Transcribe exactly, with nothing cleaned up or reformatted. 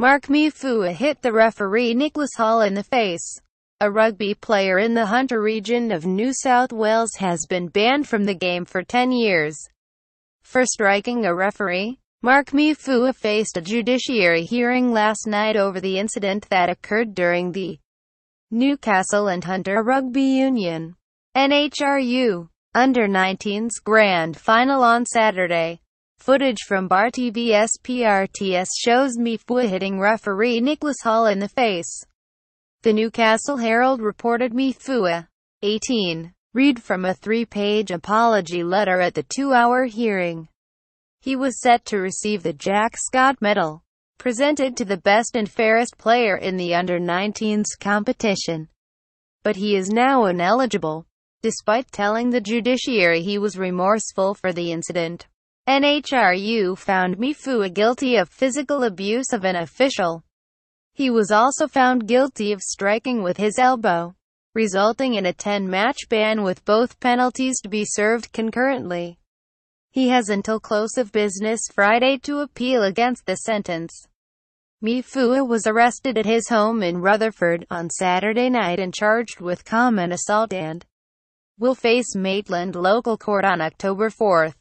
Mark Meafua hit the referee Niklas Gaal in the face. A rugby player in the Hunter region of New South Wales has been banned from the game for ten years for striking a referee. Mark Meafua faced a judiciary hearing last night over the incident that occurred during the Newcastle and Hunter Rugby Union N H R U under nineteens grand final on Saturday. Footage from BarTV Sprts shows Meafua hitting referee Niklas Gaal in the face. The Newcastle Herald reported Meafua, eighteen, read from a three-page apology letter at the two-hour hearing. He was set to receive the Jack Scott Medal, presented to the best and fairest player in the under nineteens competition, but he is now ineligible, despite telling the judiciary he was remorseful for the incident. N H R U found Meafua guilty of physical abuse of an official. He was also found guilty of striking with his elbow, resulting in a ten-match ban with both penalties to be served concurrently. He has until close of business Friday to appeal against the sentence. Meafua was arrested at his home in Rutherford on Saturday night and charged with common assault and will face Maitland local court on October fourth.